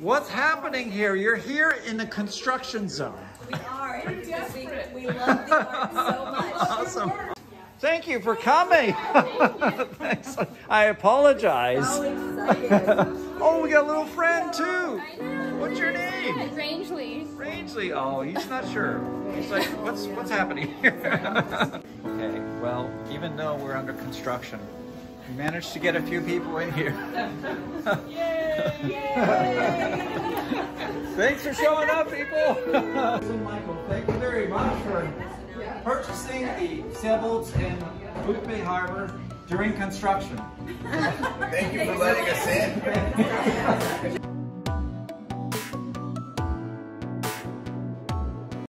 What's happening here? You're here in the construction zone. We are. It's desperate. We love the art so much. Awesome. Thank you for coming. Thanks. I apologize. Oh, we got a little friend too. What's your name? Rangeley. Rangeley. Oh, he's not sure. He's like, what's happening here? Okay. Well, even though we're under construction, we managed to get a few people in here. Yay! Yay! Thanks for showing up, people! So Michael, thank you very much for purchasing the Sebelts in Boothbay Harbor during construction. Thank you for letting us in.